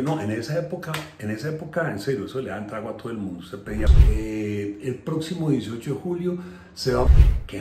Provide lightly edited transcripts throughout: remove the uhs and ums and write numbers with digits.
No, en esa época, en serio, eso le dan trago a todo el mundo. Usted pedía, el próximo 18 de julio se va... ¿Qué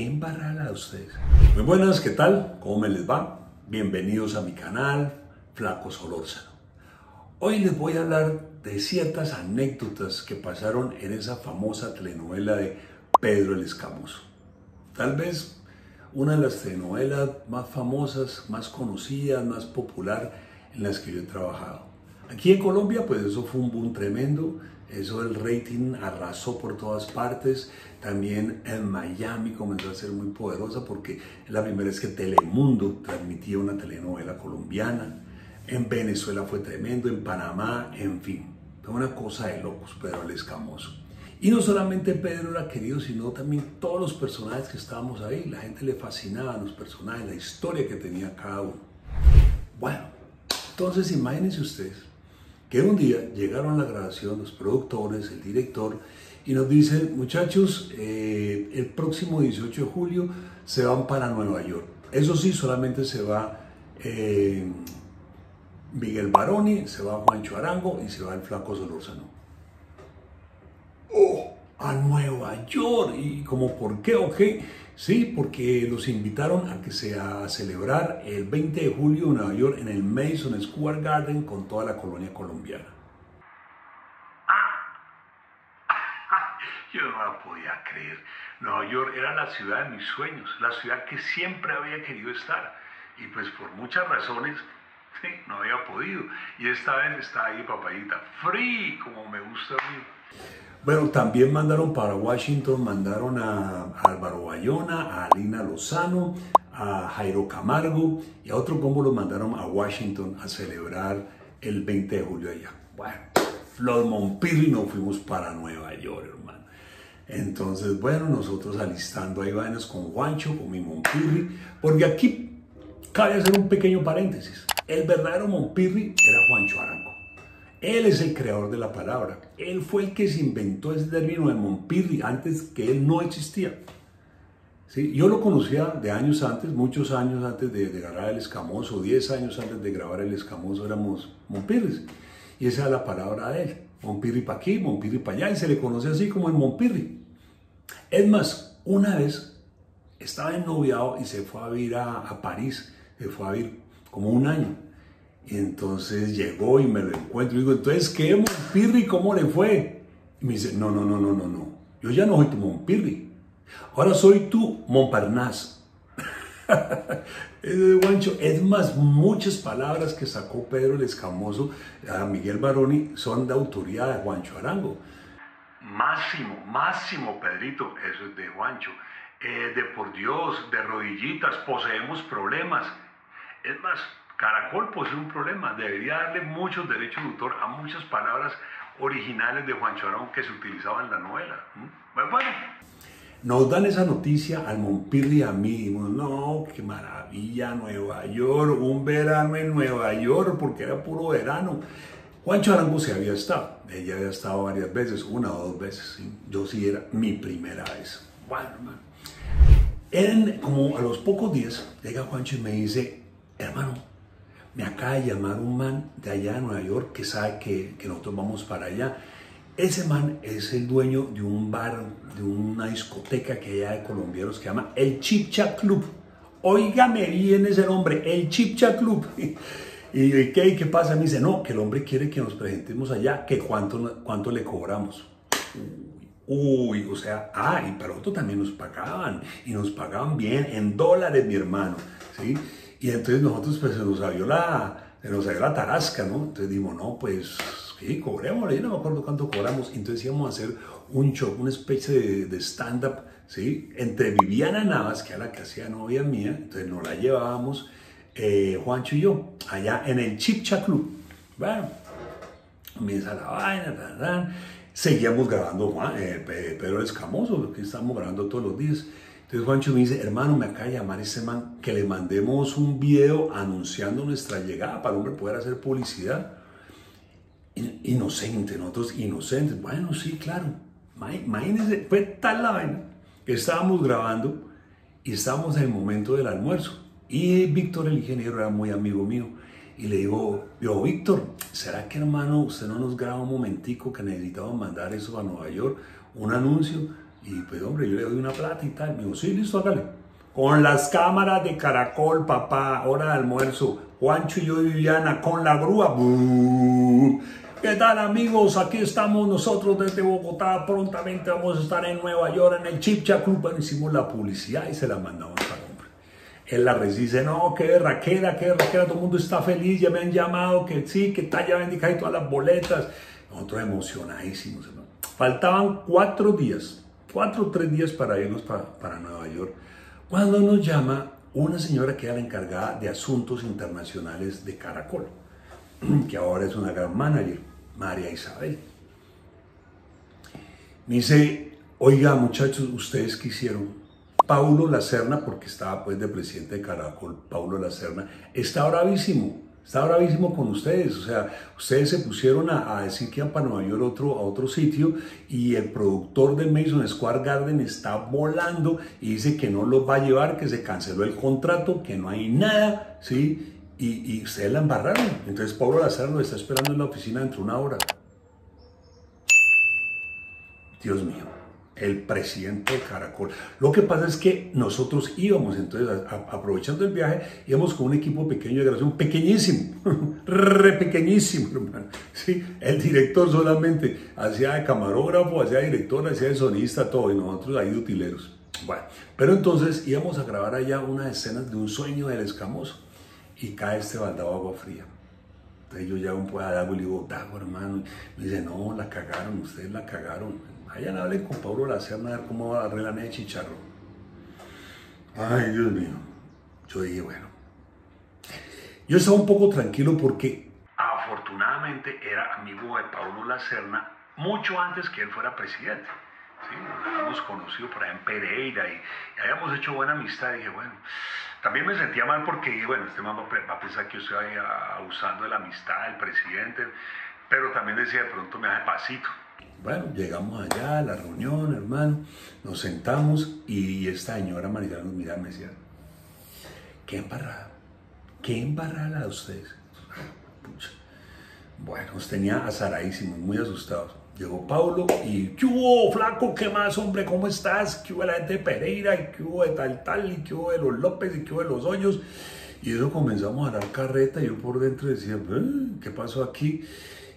embarrada la de ustedes? Muy buenas, ¿qué tal? ¿Cómo me les va? Bienvenidos a mi canal, Flaco Solórzano. Hoy les voy a hablar de ciertas anécdotas que pasaron en esa famosa telenovela de Pedro el Escamoso. Tal vez una de las telenovelas más famosas, más conocidas, más popular en las que yo he trabajado. Aquí en Colombia, pues eso fue un boom tremendo, eso el rating arrasó por todas partes, también en Miami comenzó a ser muy poderosa porque la primera vez que Telemundo transmitía una telenovela colombiana, en Venezuela fue tremendo, en Panamá, en fin, fue una cosa de locos, Pedro el Escamoso. Y no solamente Pedro era querido, sino también todos los personajes que estábamos ahí, la gente le fascinaba los personajes, la historia que tenía cada uno. Bueno, entonces imagínense ustedes que un día llegaron a la grabación los productores, el director, y nos dicen, muchachos, el próximo 18 de julio se van para Nueva York. Eso sí, solamente se va Miguel Varoni, se va Juancho Arango y se va el Flaco Solórzano. ¡Oh! ¡A Nueva York! ¿Y como por qué? ¿Ok? Sí, porque los invitaron a que a celebrar el 20 de julio en Nueva York en el Madison Square Garden con toda la colonia colombiana. Yo no la podía creer. Nueva York era la ciudad de mis sueños, la ciudad que siempre había querido estar. Y pues por muchas razones, sí, no había podido. Y esta vez está ahí, papayita, free, como me gusta a mí. Bueno, también mandaron para Washington, mandaron a Álvaro Bayona, a Alina Lozano, a Jairo Camargo y a otro combo los mandaron a Washington a celebrar el 20 de julio allá. Bueno, los Mompirri no fuimos para Nueva York, hermano. Entonces, bueno, nosotros alistando ahí vainas con Juancho, con mi Mompirri, porque aquí cabe hacer un pequeño paréntesis. El verdadero Mompirri era Juancho Arango. Él es el creador de la palabra. Él fue el que se inventó ese término de Mompirri antes que él no existía. ¿Sí? Yo lo conocía de años antes, muchos años antes de grabar El Escamoso, 10 años antes de grabar El Escamoso éramos Mompirris. Y esa era la palabra de él. Mompirri para aquí, Mompirri para allá. Y se le conoce así como el Mompirri. Es más, una vez estaba ennoviado y se fue a vivir a París. Se fue a vivir como un año. Y entonces llegó y me lo encuentro y digo, entonces, ¿qué Mompirri? ¿Cómo le fue? Y me dice, no, yo ya no soy tu Mompirri, ahora soy tu Montparnasse. Guancho, es más, muchas palabras que sacó Pedro el Escamoso a Miguel Varoni son de autoría de Juancho Arango. Máximo, Pedrito, eso es de Juancho, de por Dios, de rodillitas, poseemos problemas, es más, Caracol posee un problema, debería darle muchos derechos de autor a muchas palabras originales de Juancho Arango que se utilizaban en la novela. Bueno. Nos dan esa noticia al Mompirri y a mí, dijimos, no, qué maravilla, Nueva York, un verano en Nueva York, porque era puro verano. Juancho Arango se había estado, ella había estado varias veces, una o dos veces, ¿sí? Yo sí era mi primera vez. Bueno, hermano. Como a los pocos días, llega Juancho y me dice, hermano, me acaba de llamar un man de allá de Nueva York que sabe que nosotros vamos para allá. Ese man es el dueño de un bar, de una discoteca que hay allá de colombianos que se llama el Chibcha Club. Óigame bien ese nombre, el Chibcha Club. ¿Y qué pasa? Me dice, no, que el hombre quiere que nos presentemos allá, que cuánto le cobramos. Uy, o sea, y para otro también nos pagaban, y nos pagaban bien en dólares, mi hermano, ¿sí? Y entonces nosotros pues se nos salió la tarasca, ¿no? Entonces dijimos, no, pues sí, cobremos, yo no me acuerdo cuánto cobramos. Entonces íbamos a hacer un show, una especie de stand-up, ¿sí? Entre Viviana Navas, que era la que hacía novia mía, entonces nos la llevábamos, Juancho y yo, allá en el Chibcha Club. Bueno, comienza la vaina, seguíamos grabando Pedro el Escamoso, que estábamos grabando todos los días. Entonces Juancho me dice, hermano, me acaba de llamar ese man que le mandemos un video anunciando nuestra llegada para el hombre poder hacer publicidad. Inocente, nosotros inocentes. Bueno, sí, claro. Imagínense, fue tal la vaina que estábamos grabando y estábamos en el momento del almuerzo. Y Víctor, el ingeniero, era muy amigo mío. y le digo, yo, Víctor, ¿será que hermano usted no nos graba un momentico que necesitamos mandar eso a Nueva York, un anuncio? Y pues hombre, yo le doy una plata y tal. Me dijo, sí, listo, hágale. Con las cámaras de Caracol, papá, hora de almuerzo, Juancho y yo y Viviana con la grúa. ¡Bú! ¿Qué tal, amigos? Aquí estamos nosotros desde Bogotá. Prontamente vamos a estar en Nueva York, en el Chibcha Club. Bueno, hicimos la publicidad y se la mandamos al hombre. Él la recibe, no, qué raquera, todo el mundo está feliz, ya me han llamado, que sí, que tal, ya vendí todas las boletas. Nosotros emocionadísimos, hermano. Faltaban 4 o 3 días para irnos para Nueva York, cuando nos llama una señora que era la encargada de asuntos internacionales de Caracol, que ahora es una gran manager, María Isabel. Me dice, oiga muchachos, ¿ustedes qué hicieron? Paulo Laserna, porque estaba pues de presidente de Caracol, Paulo Laserna, está bravísimo con ustedes. O sea, ustedes se pusieron a decir que iban para Nueva York a otro sitio y el productor de Madison Square Garden está volando y dice que no los va a llevar, que se canceló el contrato, que no hay nada, ¿sí? Y ustedes la embarraron. Entonces Paulo Laserna lo está esperando en la oficina dentro de una hora. Dios mío, el presidente de Caracol. Lo que pasa es que nosotros íbamos, entonces, aprovechando el viaje, íbamos con un equipo pequeño de grabación, pequeñísimo, re pequeñísimo, hermano. Sí, el director solamente hacía de camarógrafo, hacía de director, hacía de sonista, todo, y nosotros ahí de utileros. Bueno, pero entonces íbamos a grabar allá unas escenas de un sueño del Escamoso, y cae este baldado agua fría. Entonces yo ya un poco de agua y le digo, Dago, hermano. Me dice, no, la cagaron, ustedes la cagaron. Vayan a hablar con Paulo Laserna a ver cómo va a arreglar la neve chicharro. Ay, Dios mío. Yo dije, bueno. Yo estaba un poco tranquilo porque afortunadamente era amigo de Paulo Laserna mucho antes que él fuera presidente. Sí, nos habíamos conocido por allá en Pereira y habíamos hecho buena amistad. Dije, bueno, también me sentía mal porque dije, bueno, este man va a pensar que yo estoy abusando de la amistad del presidente, pero también decía, de pronto me hace pasito. Bueno, llegamos allá a la reunión, hermano, nos sentamos y esta señora María nos miraba y me decía, qué embarrada la de ustedes. Pucha. Bueno, nos tenía azaradísimos, muy asustados. Llegó Paulo y, ¿qué hubo, flaco? ¿Qué más, hombre? ¿Cómo estás? ¿Qué hubo de la gente de Pereira? ¿Y qué hubo de tal? ¿Y qué hubo de los López? ¿Y qué hubo de los Hoyos? Y eso comenzamos a dar carreta y yo por dentro decía, ¿qué pasó aquí?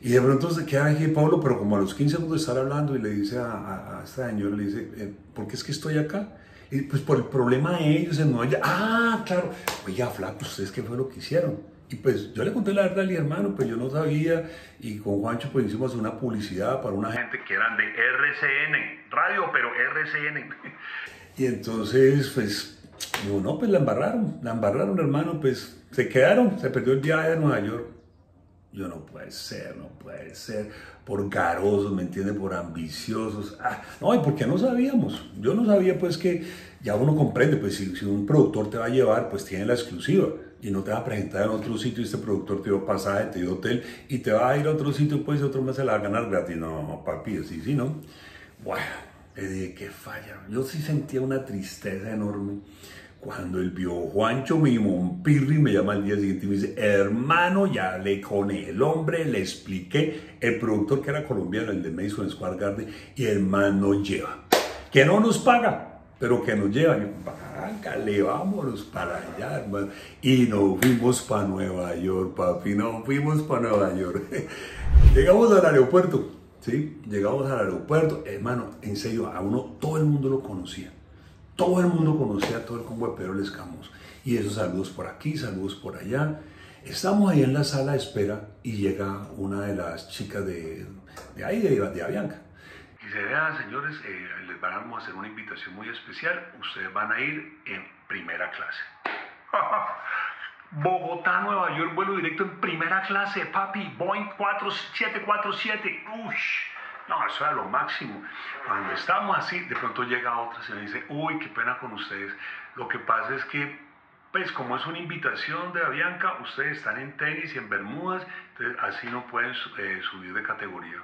Y de pronto se queda aquí Paulo, pero como a los 15 minutos de estar hablando y le dice a esta señora, le dice, ¿por qué es que estoy acá? Y pues por el problema de ellos en Nueva York. Ah, claro. Oiga, flaco, ¿ustedes qué fue lo que hicieron? Y pues yo le conté la verdad a mi hermano, pues yo no sabía. Y con Juancho pues hicimos una publicidad para una gente que eran de RCN, radio, pero RCN. Y entonces pues, digo, no, pues la embarraron hermano, pues se quedaron, se perdió el viaje de Nueva York. Yo, no puede ser, por garosos, ¿me entiendes? Por ambiciosos. Ah, no, y porque no sabíamos. Yo no sabía, pues, que ya uno comprende, pues, si un productor te va a llevar, pues, tiene la exclusiva y no te va a presentar en otro sitio y este productor te dio pasaje, te dio hotel y te va a ir a otro sitio, pues, y otro más se la va a ganar gratis. No, papi, así sí, ¿no? Bueno, le dije, qué falla. Yo sí sentía una tristeza enorme. Cuando él vio Juancho, mi Monpirri, me llama al día siguiente y me dice, hermano, ya hablé con el hombre, le expliqué, el productor que era colombiano, el de Madison Square Garden, y el man nos lleva, que no nos paga, pero que nos lleva. Y yo, vángale, vámonos para allá, hermano. Y nos fuimos para Nueva York, papi, nos fuimos para Nueva York. Llegamos al aeropuerto, ¿sí? Llegamos al aeropuerto, hermano, en serio, a uno todo el mundo lo conocía. Todo el mundo conocía a todo el combo de Pedro el Escamoso. Y esos saludos por aquí, saludos por allá. Estamos ahí en la sala de espera y llega una de las chicas de ahí, de Avianca. Y dice, vean señores, les vamos a hacer una invitación muy especial. Ustedes van a ir en primera clase. Bogotá, Nueva York, vuelo directo en primera clase, papi. Boeing 4747. Ush. No, eso era lo máximo. Cuando estamos así, de pronto llega otra señora y dice, uy, qué pena con ustedes. Lo que pasa es que, pues, como es una invitación de Avianca, ustedes están en tenis y en bermudas, entonces así no pueden subir de categoría.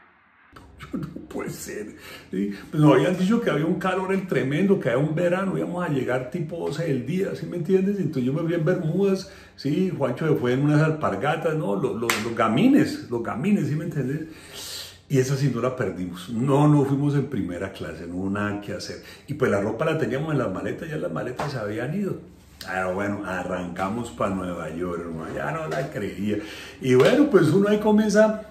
No puede ser. ¿Sí? Nos habían dicho que había un calor el tremendo, que había un verano, íbamos a llegar tipo 12 del día, ¿sí me entiendes? Entonces yo me fui en bermudas, ¿sí? Juancho se fue en unas alpargatas, ¿no? Los gamines, ¿sí me entiendes? Y esa sí no la perdimos, no fuimos en primera clase, no hubo nada que hacer. Y pues la ropa la teníamos en las maletas, ya las maletas se habían ido. Ah, bueno, arrancamos para Nueva York, hermano, ya no la creía. Y bueno, pues uno ahí comienza...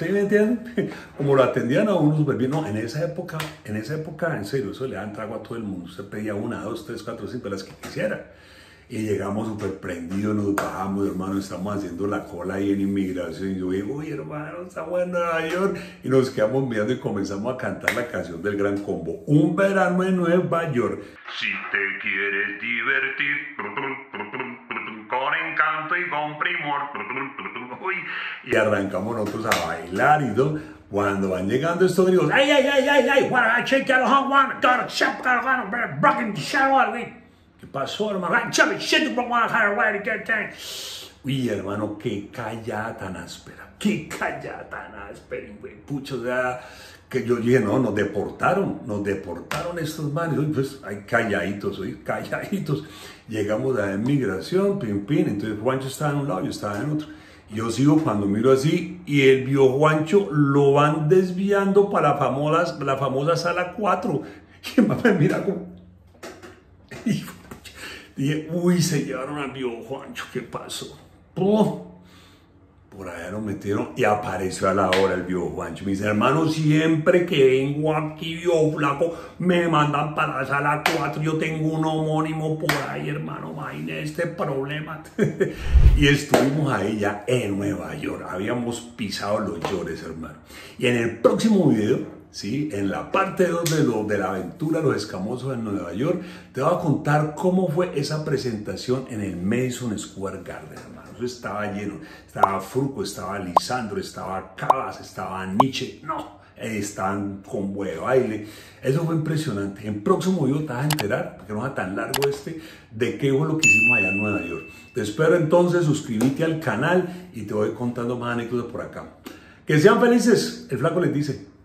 ¿Ustedes me entienden? Como lo atendían a uno súper bien. No, en esa época, en serio, eso le daban trago a todo el mundo. Usted pedía 1, 2, 3, 4, 5, las que quisiera. Y llegamos súper prendidos, nos bajamos, hermano, estamos haciendo la cola ahí en inmigración. Y yo digo, uy, hermano, estamos en Nueva York. Y nos quedamos mirando y comenzamos a cantar la canción del Gran Combo. Un verano en Nueva York. Si te quieres divertir, con encanto y con primor. Y arrancamos nosotros a bailar y todo. Cuando van llegando estos gringos, ¿qué pasó, hermano? Uy, hermano, qué callada tan áspera. Qué callada tan áspera, güey. Pucho, o sea, que yo dije, no, nos deportaron estos manes. Pues, ay, calladitos, oye, calladitos. Llegamos a la inmigración, pim, pim. Entonces Juancho estaba en un lado, yo estaba en otro. Yo sigo cuando miro así y el viejo Juancho lo van desviando para la famosa sala 4. Y me mira como... Y dije, uy, se llevaron al viejo Juancho, ¿qué pasó? ¡Pum! Por allá lo metieron y apareció a la hora el viejo Juancho. Me dice, hermano, siempre que vengo aquí, viejo flaco, me mandan para la sala 4. Yo tengo un homónimo por ahí, hermano, imagínate este problema. Y estuvimos ahí ya en Nueva York. Habíamos pisado los llores, hermano. Y en el próximo video... ¿Sí? En la parte 2 de la aventura Los Escamosos en Nueva York, te voy a contar cómo fue esa presentación en el Madison Square Garden, hermano. Eso estaba lleno, estaba Fruco, estaba Lisandro, estaba Cabas, estaba Nietzsche, no, estaban con buen baile. Eso fue impresionante. En el próximo video te vas a enterar, porque no es tan largo este, de qué fue lo que hicimos allá en Nueva York. Te espero entonces, suscríbete al canal y te voy contando más anécdotas por acá. Que sean felices, el flaco les dice.